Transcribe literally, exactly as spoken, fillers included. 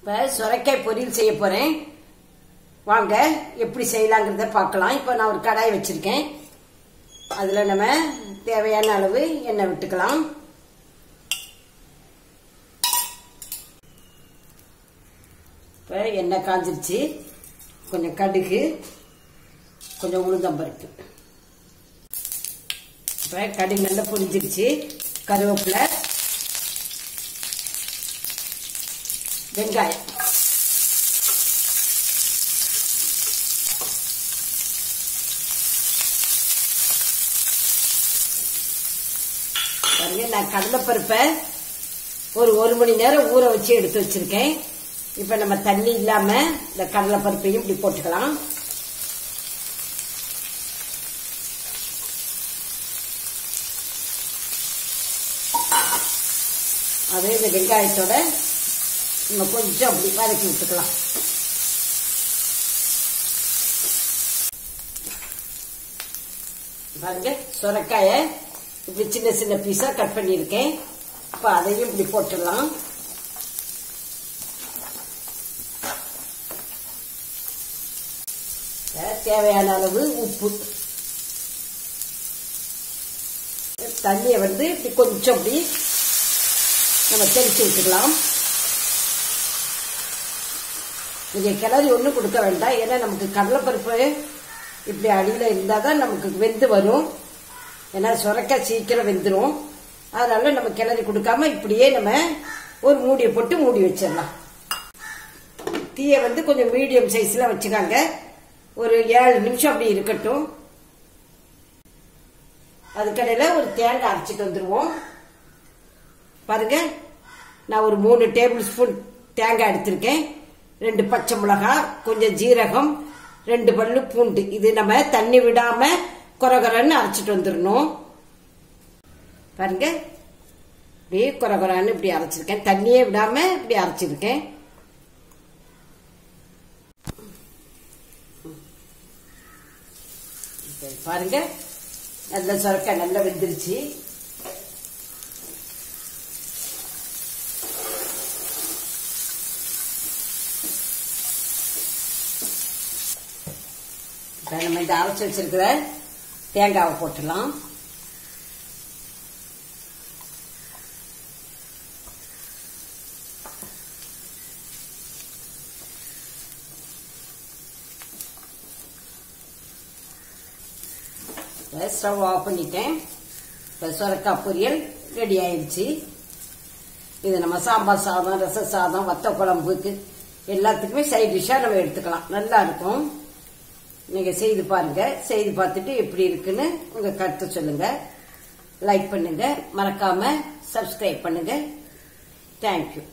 இப்ப சுரைக்காய் பொரியல் செய்ய போறேன். வாங்க எப்படி செய்யலாம்ங்கறத பார்க்கலாம். இப்ப நான் ஒரு கடாய் வச்சிருக்கேன். அதுல நம்ம தேவையான அளவு எண்ணெய் விட்டுக்கலாம். இப்ப எண்ணெய் காஞ்சிருச்சு. கொஞ்சம் கடுகு, கொஞ்சம் உளுந்தம்பருப்பு. இப்ப கடுகு நல்லா பொரிஞ்சிருச்சு. கருவேப்பிலை, வெங்காயம். பாருங்க, நான் கடலைப்பருப்பை ஒரு ஒரு மணி நேரம் ஊற வச்சு எடுத்து வச்சிருக்கேன். இப்ப நம்ம தண்ணி இல்லாம இந்த கடலைப்பருப்பையும் இப்படி போட்டுக்கலாம். அதே இந்த வெங்காயத்தோட நம்ம கொஞ்சம் அப்படி வதக்கி விட்டுக்கலாம். பாருங்க, சுரைக்காயை இப்படி சின்ன சின்ன பீஸா கட் பண்ணியிருக்கேன். இப்ப அதையும் இப்படி போட்டுடலாம். தேவையான அளவு உப்பு, தண்ணியை வந்து இப்படி கொஞ்சம் அப்படி நம்ம தெளிச்சு விட்டுக்கலாம். இங்கே கிளறி ஒன்றும் கொடுக்க வேண்டாம். ஏன்னா நமக்கு கடலைப்பருப்பு இப்படி அடியில் இருந்தால் தான் நமக்கு வெந்து வரும். ஏன்னா சுரைக்காய் சீக்கிரம் வெந்துடும். அதனால நம்ம கிளறி கொடுக்காம இப்படியே நம்ம ஒரு மூடியை போட்டு மூடி வச்சிடலாம். தீயை வந்து கொஞ்சம் மீடியம் சைஸ்லாம் வச்சுக்காங்க. ஒரு ஏழு நிமிஷம் அப்படி இருக்கட்டும். அதுக்கடையில ஒரு தேங்காய் அரைச்சிட்டு வந்துருவோம். பாருங்க, நான் ஒரு மூணு டேபிள் ஸ்பூன் தேங்காய் எடுத்திருக்கேன். ரெண்டு பச்சை மிளகாய், கொஞ்சம் ஜீரகம், ரெண்டு பல்லு பூண்டு. இது நம்ம தண்ணி விடாம கொரகொரன்னு அரைச்சிட்டு வந்துடணும். பாருங்க, இப்படி கொரகொரன்னு இப்படி அரைச்சிருக்கேன். தண்ணியே விடாம இப்படி அரைச்சிருக்கேன். பாருங்க, நல்ல சுரைக்காய் நல்லா வெந்துருச்சு. நம்ம இந்த அரைச்சி வச்சிருக்கிற தேங்காவை போட்டுடலாம். ஸ்டவ் ஆஃப் பண்ணிட்டேன். இப்போ சுரைக்காய் பொரியல் ரெடி ஆயிடுச்சு. இது நம்ம சாம்பார் சாதம், ரச சாதம், வத்த குழம்புக்கு எல்லாத்துக்குமே சைட் டிஷ்ஷாக நம்ம எடுத்துக்கலாம். நல்லா இருக்கும். நீங்கள் செய்து பாருங்க. செய்து பார்த்துட்டு எப்படி இருக்குன்னு உங்கள் கருத்து சொல்லுங்க. லைக் பண்ணுங்க, மறக்காம சப்ஸ்கிரைப் பண்ணுங்க. தேங்க்யூ.